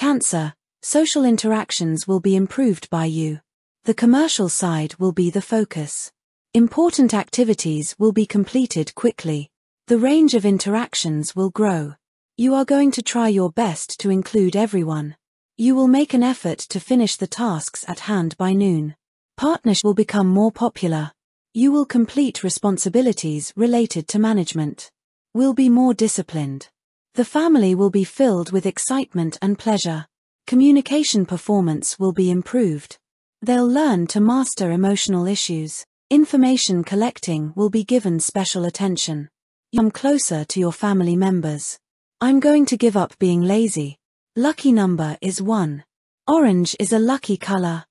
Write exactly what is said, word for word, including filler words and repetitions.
Cancer, social interactions will be improved by you. The commercial side will be the focus. Important activities will be completed quickly. The range of interactions will grow. You are going to try your best to include everyone. You will make an effort to finish the tasks at hand by noon. Partnership will become more popular. You will complete responsibilities related to management. Will be more disciplined. The family will be filled with excitement and pleasure. Communication performance will be improved. They'll learn to master emotional issues. Information collecting will be given special attention. Come closer to your family members. I'm going to give up being lazy. Lucky number is one. Orange is a lucky color.